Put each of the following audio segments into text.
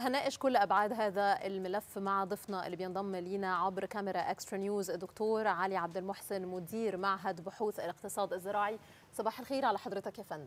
هناقش كل ابعاد هذا الملف مع ضيفنا اللي بينضم لينا عبر كاميرا اكسترا نيوز، الدكتور علي عبد المحسن مدير معهد بحوث الاقتصاد الزراعي. صباح الخير على حضرتك يا فندم.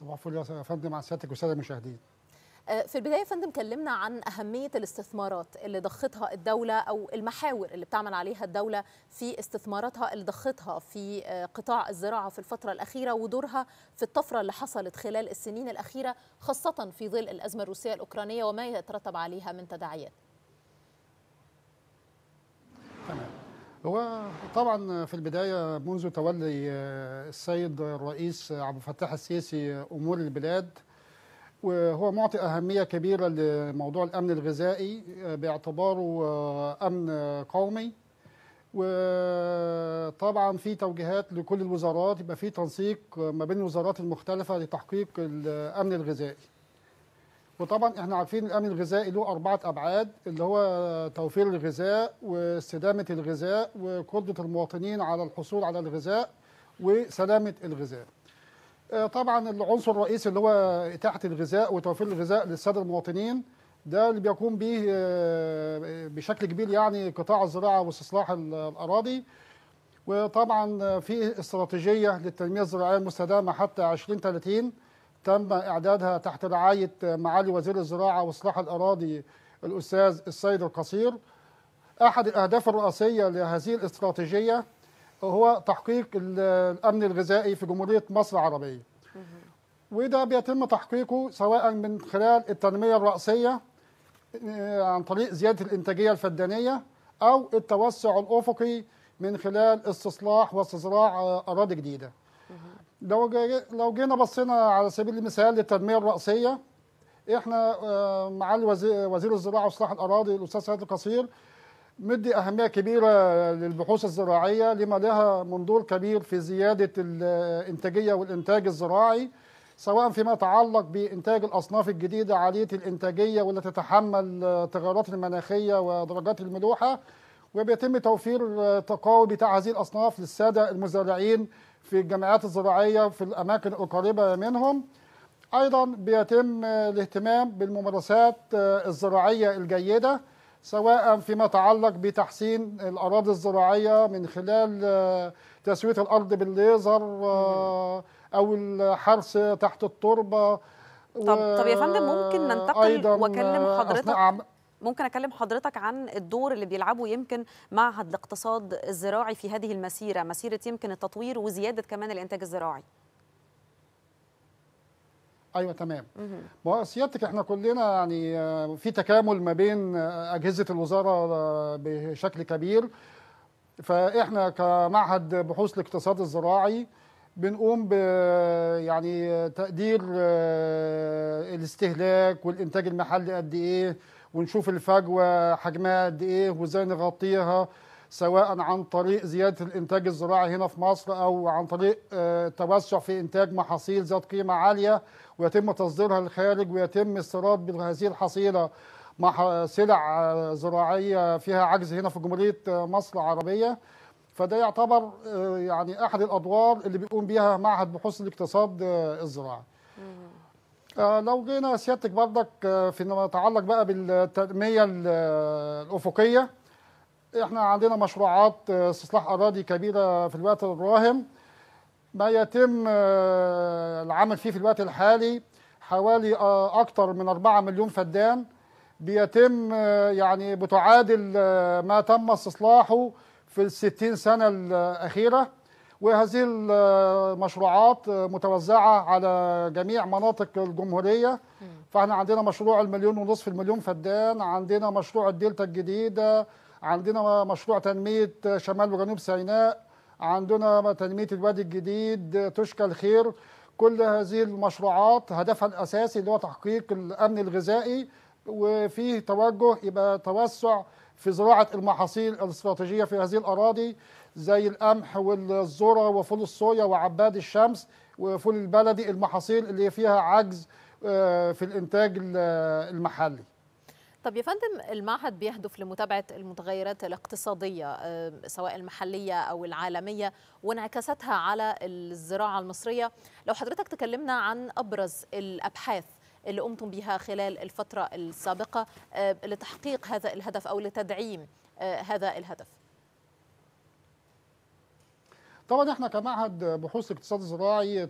صباح الفل يا فندم على سيادتك والساده المشاهدين. في البدايه يا فندم كلمنا عن اهميه الاستثمارات اللي ضختها الدوله او المحاور اللي بتعمل عليها الدوله في استثماراتها اللي ضختها في قطاع الزراعه في الفتره الاخيره، ودورها في الطفره اللي حصلت خلال السنين الاخيره خاصه في ظل الازمه الروسيه الاوكرانيه وما يترتب عليها من تداعيات. تمام. هو طبعا في البدايه منذ تولي السيد الرئيس عبد الفتاح السيسي امور البلاد وهو معطي أهمية كبيرة لموضوع الأمن الغذائي باعتباره أمن قومي، وطبعا في توجيهات لكل الوزارات، يبقى في تنسيق ما بين الوزارات المختلفة لتحقيق الأمن الغذائي. وطبعا احنا عارفين الأمن الغذائي له 4 أبعاد، اللي هو توفير الغذاء واستدامة الغذاء وقدرة المواطنين على الحصول على الغذاء وسلامة الغذاء. طبعا العنصر الرئيسي اللي هو إتاحة الغذاء وتوفير الغذاء للسادة المواطنين، ده اللي بيقوم به بشكل كبير يعني قطاع الزراعة واستصلاح الأراضي. وطبعا في استراتيجية للتنمية الزراعية المستدامة حتى 2030 تم إعدادها تحت رعاية معالي وزير الزراعة واصلاح الأراضي الأستاذ السيد القصير. أحد الأهداف الرئيسية لهذه الاستراتيجية هو تحقيق الأمن الغذائي في جمهورية مصر العربية، وده بيتم تحقيقه سواء من خلال التنمية الرأسية عن طريق زيادة الإنتاجية الفدانية أو التوسع الأفقي من خلال استصلاح واستصراع أراضي جديدة. لو جينا بصينا على سبيل المثال للتنمية الرأسية، احنا معالي وزير الزراعة وإصلاح الأراضي الأستاذ سيد القصير مدي أهمية كبيرة للبحوث الزراعية لما لها منظور كبير في زيادة الإنتاجية والإنتاج الزراعي، سواء فيما يتعلق بإنتاج الأصناف الجديدة عالية الإنتاجية والتي تتحمل التغيرات المناخية ودرجات الملوحة، وبيتم توفير التقاوي بتاع هذه الأصناف للسادة المزارعين في الجمعيات الزراعية في الأماكن القريبة منهم. أيضا بيتم الاهتمام بالممارسات الزراعية الجيدة، سواء فيما يتعلق بتحسين الأراضي الزراعية من خلال تسوية الأرض بالليزر أو الحرث تحت التربة. طب يا فندم ممكن ننتقل وأكلم حضرتك، ممكن أكلم حضرتك عن الدور اللي بيلعبه يمكن معهد الاقتصاد الزراعي في هذه المسيرة، مسيرة يمكن التطوير وزيادة كمان الإنتاج الزراعي. ايوه تمام. وسيادتك احنا كلنا يعني في تكامل ما بين اجهزه الوزاره بشكل كبير، فاحنا كمعهد بحوث الاقتصاد الزراعي بنقوم ب يعني تقدير الاستهلاك والانتاج المحلي قد ايه، ونشوف الفجوه حجمها قد ايه وازاي نغطيها، سواء عن طريق زياده الانتاج الزراعي هنا في مصر او عن طريق توسع في انتاج محاصيل ذات قيمه عاليه ويتم تصديرها للخارج، ويتم استيراد بهذه الحصيله مع سلع زراعيه فيها عجز هنا في جمهوريه مصر العربيه. فده يعتبر يعني احد الادوار اللي بيقوم بيها معهد بحوث الاقتصاد الزراعي. لو جينا سيادتك بردك فيما يتعلق بقى بالتنميه الافقيه، احنا عندنا مشروعات استصلاح اراضي كبيره في الوقت الراهن، ما يتم العمل فيه في الوقت الحالي حوالي اكثر من 4 مليون فدان، بيتم يعني بتعادل ما تم استصلاحه في ال60 سنه الاخيره. وهذه المشروعات متوزعه على جميع مناطق الجمهوريه، فاحنا عندنا مشروع 1.5 مليون فدان، عندنا مشروع الدلتا الجديده، عندنا مشروع تنمية شمال وجنوب سيناء، عندنا تنمية الوادي الجديد، تشكى الخير. كل هذه المشروعات هدفها الأساسي اللي هو تحقيق الأمن الغذائي، وفيه توجه يبقى توسع في زراعة المحاصيل الاستراتيجية في هذه الأراضي زي القمح والذرة وفول الصويا وعباد الشمس وفول البلدي، المحاصيل اللي فيها عجز في الإنتاج المحلي. طب يا فندم المعهد بيهدف لمتابعة المتغيرات الاقتصادية سواء المحلية أو العالمية وانعكاساتها على الزراعة المصرية، لو حضرتك تكلمنا عن أبرز الأبحاث اللي قمتم بها خلال الفترة السابقة لتحقيق هذا الهدف أو لتدعيم هذا الهدف؟ طبعا احنا كمعهد بحوث الاقتصاد الزراعي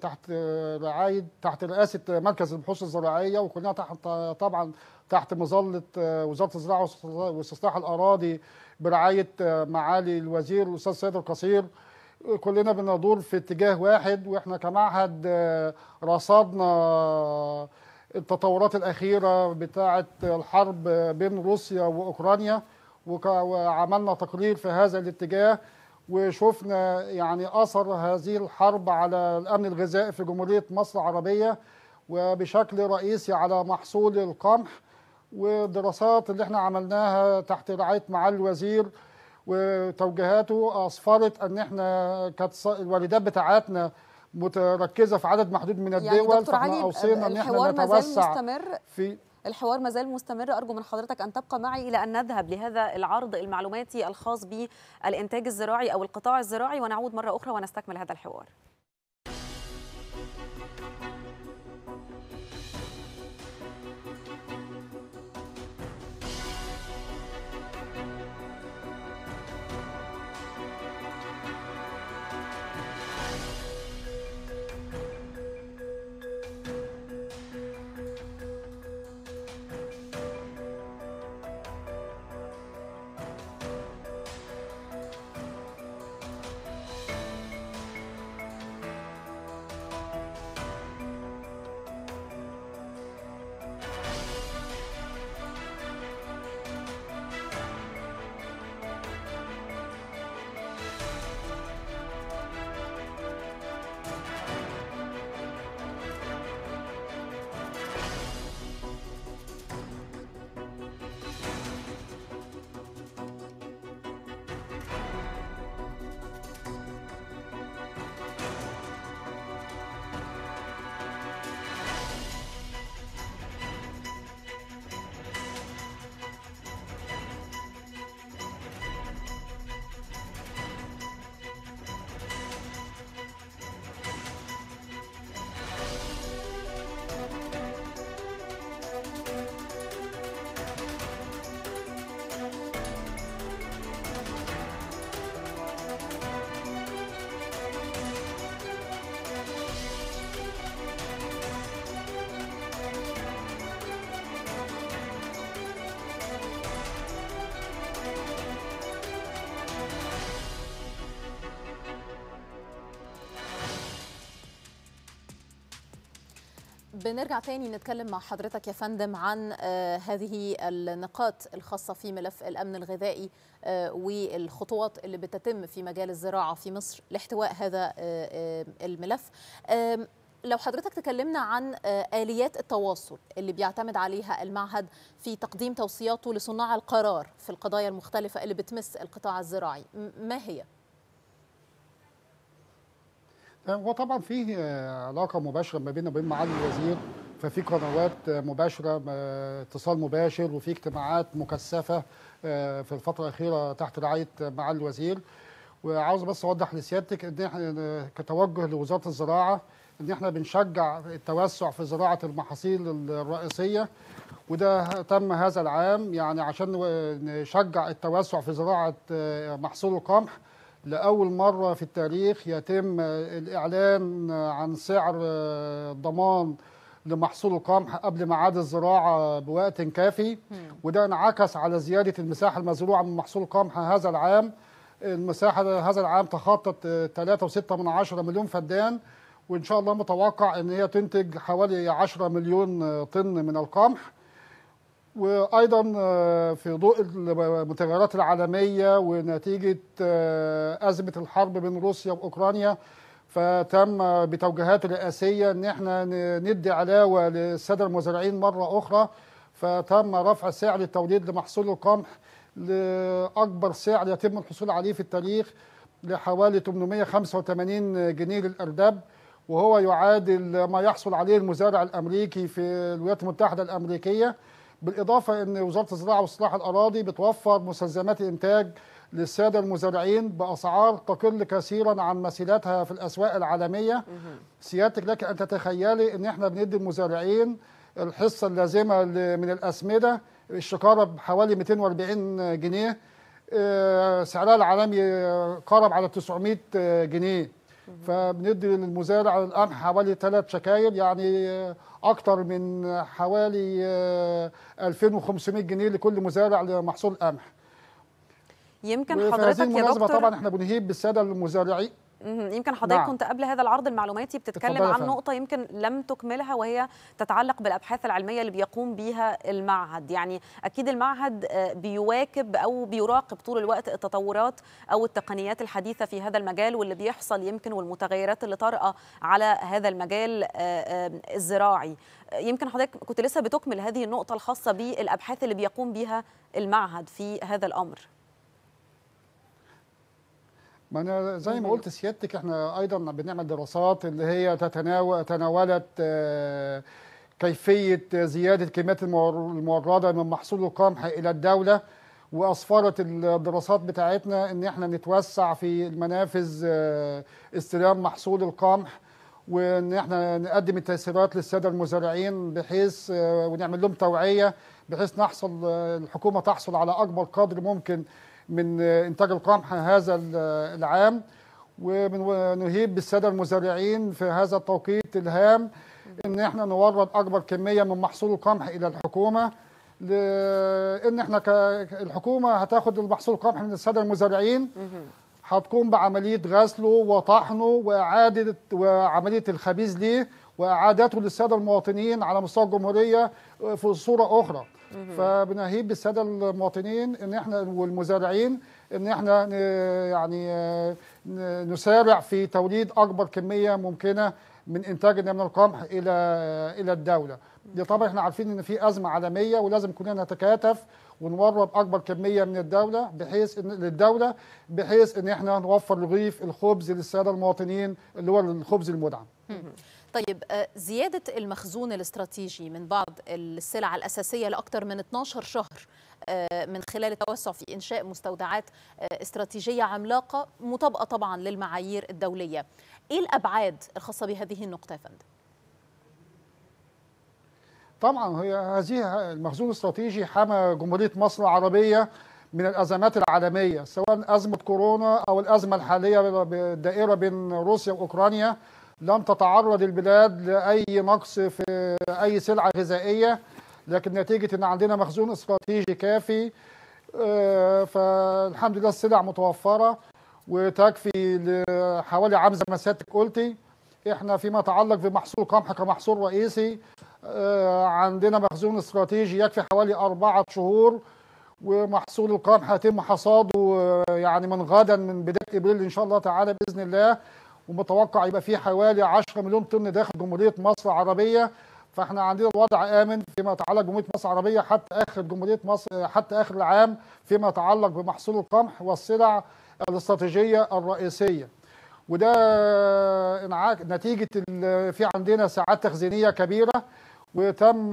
تحت رئاسة مركز البحوث الزراعية، وكلنا طبعا تحت مظلة وزارة الزراعة واستصلاح الأراضي برعاية معالي الوزير الأستاذ السيد القصير، كلنا بندور في اتجاه واحد. واحنا كمعهد رصدنا التطورات الأخيرة بتاعة الحرب بين روسيا وأوكرانيا، وعملنا تقرير في هذا الاتجاه، وشفنا يعني أثر هذه الحرب على الأمن الغذائي في جمهورية مصر العربية وبشكل رئيسي على محصول القمح. والدراسات اللي احنا عملناها تحت رعاية معالي الوزير وتوجيهاته أسفرت أن احنا كانت الواردات بتاعتنا متركزة في عدد محدود من الدول. يعني دكتور علي، أوصينا أن احنا نتوسع في الحوار ما زال مستمر، أرجو من حضرتك أن تبقى معي إلى أن نذهب لهذا العرض المعلوماتي الخاص بالإنتاج الزراعي أو القطاع الزراعي، ونعود مرة أخرى ونستكمل هذا الحوار. بنرجع تاني نتكلم مع حضرتك يا فندم عن هذه النقاط الخاصة في ملف الأمن الغذائي والخطوات اللي بتتم في مجال الزراعة في مصر لاحتواء هذا الملف. لو حضرتك تكلمنا عن آليات التواصل اللي بيعتمد عليها المعهد في تقديم توصياته لصناع القرار في القضايا المختلفة اللي بتمس القطاع الزراعي، ما هي؟ وطبعا فيه علاقه مباشره ما بيننا وبين معالي الوزير، ففي قنوات مباشره، اتصال مباشر، وفي اجتماعات مكثفه في الفتره الاخيره تحت رعايه معالي الوزير. وعاوز بس اوضح لسيادتك ان احنا كتوجه لوزاره الزراعه ان احنا بنشجع التوسع في زراعه المحاصيل الرئيسيه، وده تم هذا العام يعني عشان نشجع التوسع في زراعه محصول القمح. لأول مرة في التاريخ يتم الإعلان عن سعر الضمان لمحصول القمح قبل ميعاد الزراعة بوقت كافي، وده انعكس على زيادة المساحة المزروعة من محصول القمح هذا العام. المساحة هذا العام تخطت 3.6 مليون فدان، وإن شاء الله متوقع أن هي تنتج حوالي 10 مليون طن من القمح. وأيضا في ضوء المتغيرات العالمية ونتيجة أزمة الحرب بين روسيا وأوكرانيا، فتم بتوجيهات رئاسية أن احنا ندي علاوة للسادة المزارعين مرة أخرى، فتم رفع سعر التوليد لمحصول القمح لأكبر سعر يتم الحصول عليه في التاريخ لحوالي 885 جنيه للأرداب، وهو يعادل ما يحصل عليه المزارع الأمريكي في الولايات المتحدة الأمريكية. بالإضافة أن وزارة الزراعة واستصلاح الأراضي بتوفر مستلزمات إنتاج للسادة المزارعين بأسعار تقل كثيرا عن مثيلاتها في الأسواق العالمية. سيادتك لك أن تتخيلي أن احنا بندي المزارعين الحصة اللازمة من الأسمدة الشكارة بحوالي 240 جنيه، سعرها العالمي قارب على 900 جنيه. فبندي للمزارع الآن حوالي 3 شكاير، يعني أكتر من حوالي 2500 جنيه لكل مزارع لمحصول قمح. يمكن حضرتك يا دكتور طبعا احنا بنهيب بالسادة المزارعين. يمكن حضرتك كنت قبل هذا العرض المعلوماتي بتتكلم عن نقطة يمكن لم تكملها، وهي تتعلق بالأبحاث العلمية اللي بيقوم بيها المعهد. يعني أكيد المعهد بيواكب أو بيراقب طول الوقت التطورات أو التقنيات الحديثة في هذا المجال واللي بيحصل يمكن، والمتغيرات اللي طارئة على هذا المجال الزراعي. يمكن حضرتك كنت لسه بتكمل هذه النقطة الخاصة بالأبحاث اللي بيقوم بيها المعهد في هذا الأمر. ما أنا زي ما قلت سيادتك احنا ايضا بنعمل دراسات اللي هي تناولت كيفيه زياده كميات المورده من محصول القمح الى الدوله، واسفرت الدراسات بتاعتنا ان احنا نتوسع في المنافذ استلام محصول القمح، وان احنا نقدم التيسيرات للساده المزارعين بحيث ونعمل لهم توعيه بحيث نحصل الحكومه تحصل على اكبر قدر ممكن من إنتاج القمح هذا العام. ونهيب بالسادة المزارعين في هذا التوقيت الهام إن إحنا نورد أكبر كمية من محصول القمح إلى الحكومة، لأن إحنا الحكومة هتاخد المحصول القمح من السادة المزارعين، هتقوم بعملية غسله وطحنه وإعادة وعملية الخبيز ليه وإعادته للسادة المواطنين على مستوى الجمهورية في صورة أخرى. فبنهيب بالساده المواطنين ان احنا والمزارعين ان احنا يعني نسارع في توليد اكبر كميه ممكنه من انتاجنا من القمح الى الدوله. طبعا احنا عارفين ان في ازمه عالميه ولازم كلنا نتكاتف ونورد اكبر كميه من الدوله بحيث ان للدوله بحيث ان احنا نوفر رغيف الخبز للساده المواطنين اللي هو الخبز المدعم. طيب، زيادة المخزون الاستراتيجي من بعض السلع الأساسية لأكثر من 12 شهر من خلال التوسع في إنشاء مستودعات استراتيجية عملاقة مطابقة طبعا للمعايير الدولية، إيه الأبعاد الخاصة بهذه النقطة يا فندم؟ طبعا هي هذه المخزون الاستراتيجي حمى جمهورية مصر العربية من الأزمات العالمية، سواء أزمة كورونا أو الأزمة الحالية الدائرة بين روسيا وأوكرانيا. لم تتعرض البلاد لأي نقص في أي سلعة غذائية، لكن نتيجة أن عندنا مخزون استراتيجي كافي فالحمد لله السلع متوفرة وتكفي لحوالي عام زي ما سيادتك قلتي. احنا فيما يتعلق بمحصول القمح كمحصول رئيسي عندنا مخزون استراتيجي يكفي حوالي 4 شهور، ومحصول القمح هيتم حصاده يعني من غدا من بداية ابريل ان شاء الله تعالى بإذن الله، ومتوقع يبقى فيه حوالي 10 مليون طن داخل جمهورية مصر العربية. فاحنا عندنا الوضع آمن فيما يتعلق بجمهورية مصر العربية حتى آخر جمهورية مصر حتى آخر العام فيما يتعلق بمحصول القمح والسلع الاستراتيجية الرئيسية. وده نتيجة في عندنا ساعات تخزينية كبيرة، وتم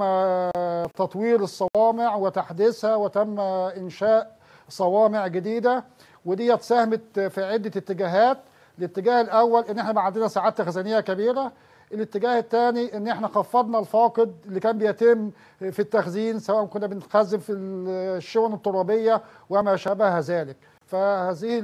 تطوير الصوامع وتحديثها، وتم إنشاء صوامع جديدة، ودي ساهمت في عدة اتجاهات. الاتجاه الاول ان احنا عندنا ساعات تخزينيه كبيره، الاتجاه الثاني ان احنا خفضنا الفاقد اللي كان بيتم في التخزين، سواء كنا بنخزن في الشون الترابيه وما شابه ذلك. فهذه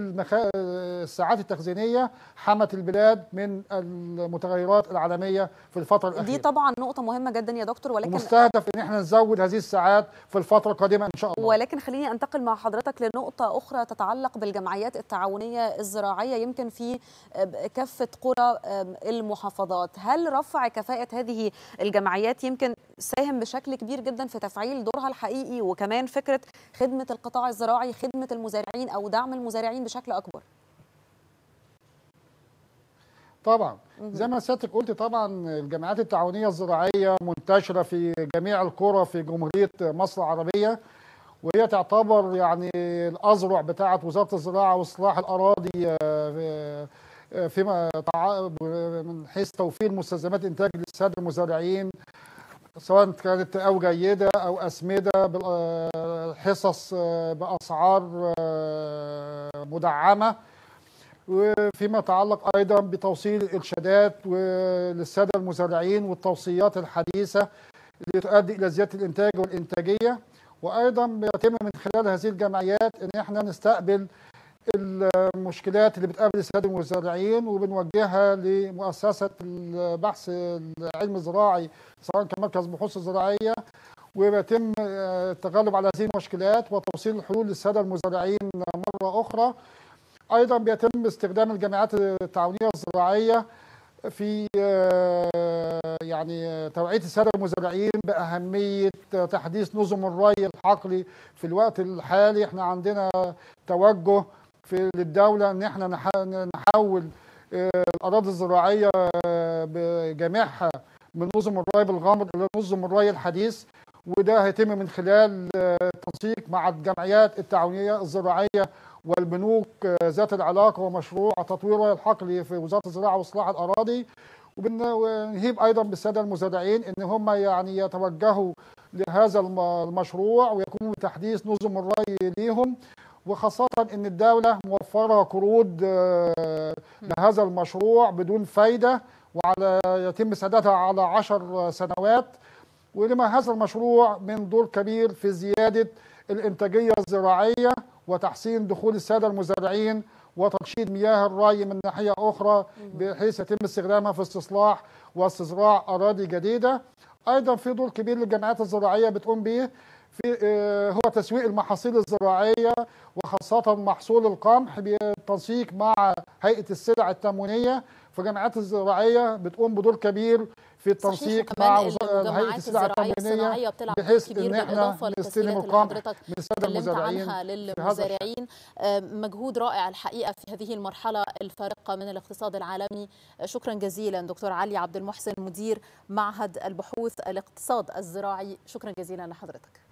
الساعات التخزينيه حمت البلاد من المتغيرات العالميه في الفتره الاخيره. دي طبعا نقطه مهمه جدا يا دكتور، ولكن مستهدف ان احنا نزود هذه الساعات في الفتره القادمه ان شاء الله. ولكن خليني انتقل مع حضرتك لنقطه اخرى تتعلق بالجمعيات التعاونيه الزراعيه يمكن في كافه قرى المحافظات. هل رفع كفاءه هذه الجمعيات يمكن ساهم بشكل كبير جدا في تفعيل دورها الحقيقي، وكمان فكره خدمه القطاع الزراعي، خدمه المزارعين او دعم المزارعين بشكل أكبر؟ طبعا زي ما سيادتك قلت طبعا الجمعيات التعاونية الزراعية منتشرة في جميع القرى في جمهورية مصر العربية، وهي تعتبر يعني الأذرع بتاعة وزارة الزراعة وإصلاح الأراضي فيما من حيث توفير مستلزمات إنتاج للسادة المزارعين، سواء كانت أو جيدة أو أسمدة حصص بأسعار مدعمة، وفيما يتعلق أيضا بتوصيل الإرشادات للسادة المزارعين والتوصيات الحديثة لتؤدي إلى زيادة الإنتاج والإنتاجية. وأيضا بيتم من خلال هذه الجمعيات إن إحنا نستقبل المشكلات اللي بتقابل السادة المزارعين وبنوجهها لمؤسسة البحث العلمي الزراعي سواء كمركز بحوث الزراعية، وبيتم التغلب على هذه المشكلات وتوصيل الحلول للسادة المزارعين مرة أخرى. أيضا بيتم استخدام الجمعيات التعاونية الزراعية في يعني توعية السادة المزارعين بأهمية تحديث نظم الري الحقلي في الوقت الحالي. احنا عندنا توجه في الدولة ان احنا نحول الأراضي الزراعية بجميعها من نظم الري بالغمر الى نظم الري الحديث، وده هيتم من خلال تنسيق مع الجمعيات التعاونية الزراعية والبنوك ذات العلاقة ومشروع تطوير الري الحقلي في وزارة الزراعة وإصلاح الأراضي. ونهيب أيضا بالسادة المزارعين إن هم يعني يتوجهوا لهذا المشروع ويقوموا بتحديث نظم الري ليهم، وخاصة إن الدولة موفرة قروض لهذا المشروع بدون فايدة وعلى يتم سدادها على 10 سنوات، ولما هذا المشروع من دور كبير في زيادة الإنتاجية الزراعية وتحسين دخول السادة المزارعين وترشيد مياه الري من ناحية أخرى بحيث يتم استخدامها في استصلاح واستصراع أراضي جديدة. أيضا في دور كبير للجمعيات الزراعية بتقوم به في هو تسويق المحاصيل الزراعية وخاصة محصول القمح بالتنسيق مع هيئة السلع التموينية. فجمعيات الزراعية بتقوم بدور كبير في التنسيق مع هيئة السلع التموينية بحيث ان احنا نستلم القمح من الساده المزارعين للمزارعين. مجهود رائع الحقيقه في هذه المرحله الفارقه من الاقتصاد العالمي. شكرا جزيلا دكتور علي عبد المحسن مدير معهد البحوث الاقتصاد الزراعي، شكرا جزيلا لحضرتك.